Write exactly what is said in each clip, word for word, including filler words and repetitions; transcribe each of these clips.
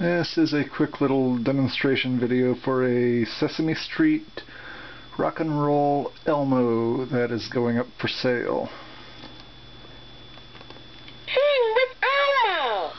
This is a quick little demonstration video for a Sesame Street rock and roll Elmo that is going up for sale. Hang with Elmo!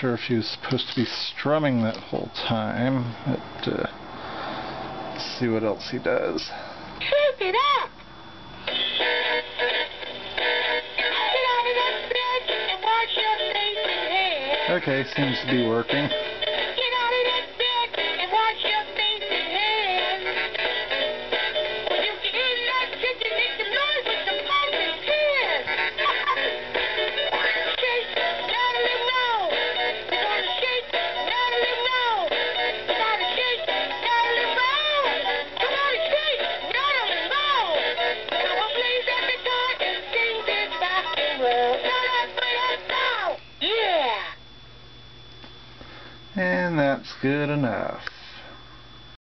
Sure if he was supposed to be strumming that whole time, but uh, let's see what else he does. Keep it up! Okay, seems to be working. And that's good enough.